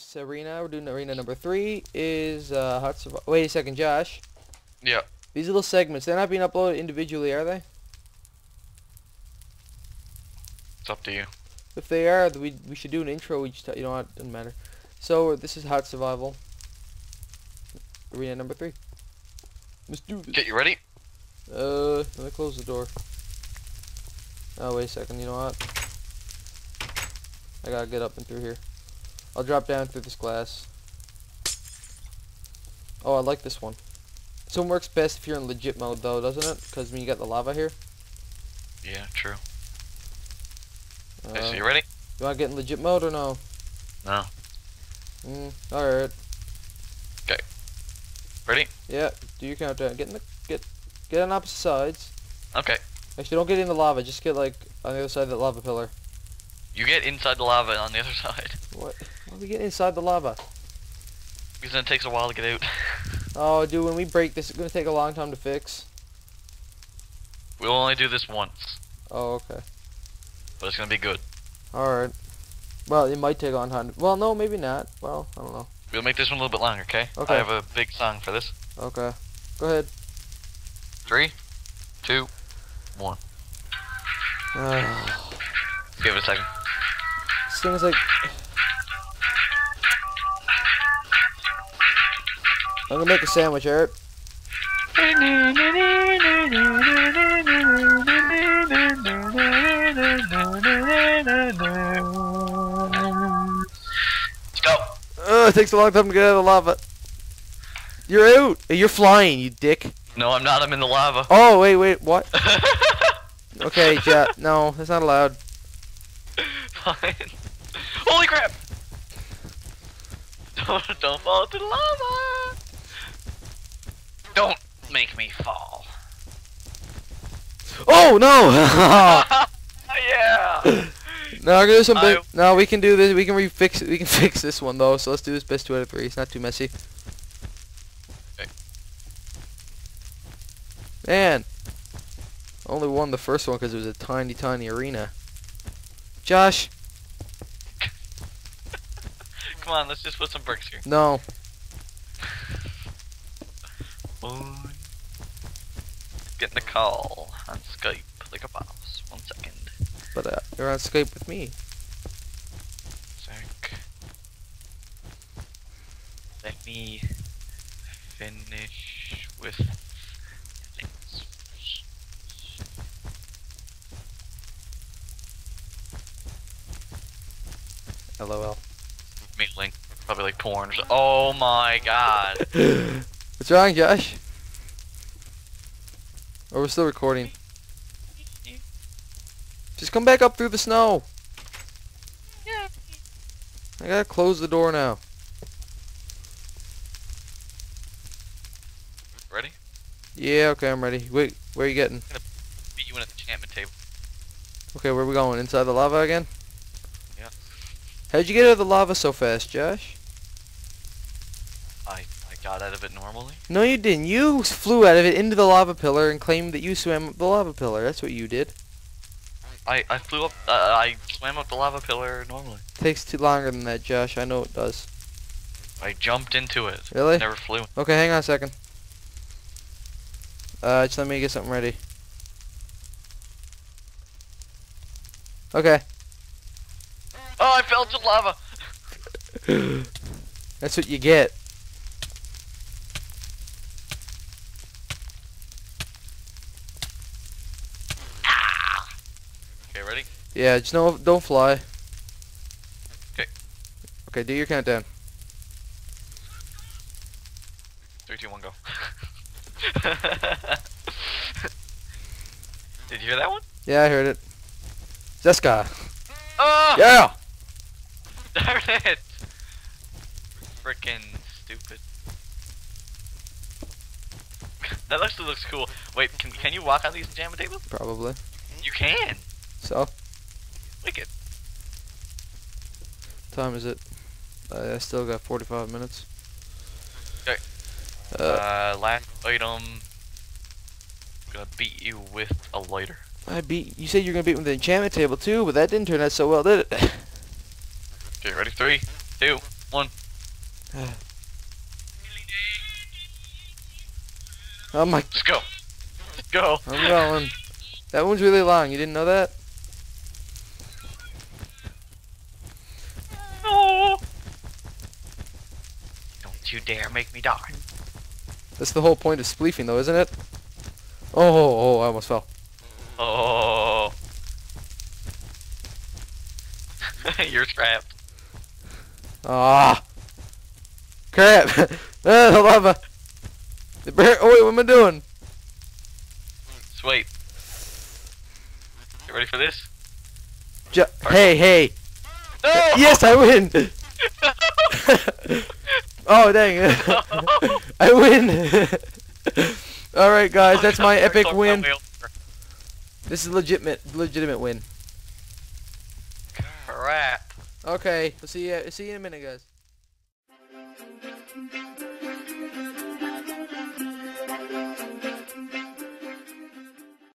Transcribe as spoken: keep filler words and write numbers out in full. this arena. We're doing arena number three. Is uh, hot survival. Wait a second, Josh. Yeah. These little segments, they're not being uploaded individually, are they? It's up to you. If they are, we we should do an intro each time. You know what? Doesn't matter. So this is hot survival. Arena number three. Let's do this. Get you ready? Uh, let me close the door. Oh wait a second. You know what? I gotta get up and through here. I'll drop down through this glass. Oh, I like this one. This one works best if you're in legit mode though, doesn't it? Because when you got the lava here. Yeah, true. Uh, okay, so you ready? You wanna get in legit mode or no? No. Mm, alright. Okay. Ready? Yeah, do your countdown. Get in the get get on opposite sides. Okay. Actually don't get in the lava, just get like on the other side of that lava pillar. You get inside the lava on the other side. What? Why do we get inside the lava? Because then it takes a while to get out. Oh, dude, when we break this, it's going to take a long time to fix. We'll only do this once. Oh, okay. But it's going to be good. Alright. Well, it might take on time. Well, no, maybe not. Well, I don't know. We'll make this one a little bit longer, okay? Okay. I have a big song for this. Okay. Go ahead. Three, two, one. Uh. Give it a second. This thing is like... I'm gonna make a sandwich, Eric. Let's go. Ugh, it takes a long time to get out of the lava. You're out. You're flying, you dick. No, I'm not. I'm in the lava. Oh, wait, wait, what? Okay, yeah, no, that's not allowed. Fine. Holy crap! Don't, don't fall into the lava! Don't make me fall. Oh no! Yeah. No, I'm gonna do some big. No, we can do this. We can refix it. We can fix this one though. So let's do this best two out of three. It's not too messy. Okay. Man, I only won the first one because it was a tiny, tiny arena. Josh. Come on, let's just put some bricks here. No. Getting a call on Skype like a boss. One second. But uh, you're on Skype with me. Sec. Let me finish with things. L O L. Me link probably like porn. Oh my god. What's wrong, Josh? Oh, we're still recording. Just come back up through the snow. Yeah. I gotta close the door now. Ready? Yeah. Okay, I'm ready. Wait, where are you getting? I'm gonna beat you in an enchantment table. Okay, where are we going? Inside the lava again? How'd you get out of the lava so fast, Josh? I I got out of it normally. No, you didn't. You flew out of it into the lava pillar and claimed that you swam up the lava pillar. That's what you did. I, I flew up... Uh, I swam up the lava pillar normally. Takes too longer than that, Josh. I know it does. I jumped into it. Really? Never flew. Okay, hang on a second. Uh, just let me get something ready. Okay. Oh, I fell into lava! That's what you get. Ah. Okay, ready? Yeah, just no, don't fly. Okay. Okay, do your countdown. Three, two, one, go. Did you hear that one? Yeah, I heard it. Zeska. Oh! Yeah! Darn it! Frickin' stupid. That actually looks cool. Wait, can can you walk on these enchantment tables? Probably. You can. So? Wicked. What time is it? Uh, I still got forty-five minutes. Okay. Uh, uh, last item. I'm gonna beat you with a lighter. I beat. You said you were gonna beat me with the enchantment table too, but that didn't turn out so well, did it? Okay, ready? Three, two, One. Oh my. Let's go. Let's go. I'm going. That one's really long. You didn't know that? No. Don't you dare make me die. That's the whole point of spleefing, though, isn't it? Oh, oh, oh, I almost fell. Oh. You're trapped. Ah. Crap. Ah, the lava. The bear. Oh, wait, what am I doing? Sweet. You ready for this? Ju Pardon. Hey, hey. No! Yes, I win. Oh, dang. I win. All right, guys, that's my epic win. This is legitimate, legitimate win. Crap. Okay, we'll see you. See you in a minute, guys.